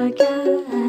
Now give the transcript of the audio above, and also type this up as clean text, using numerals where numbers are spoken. again.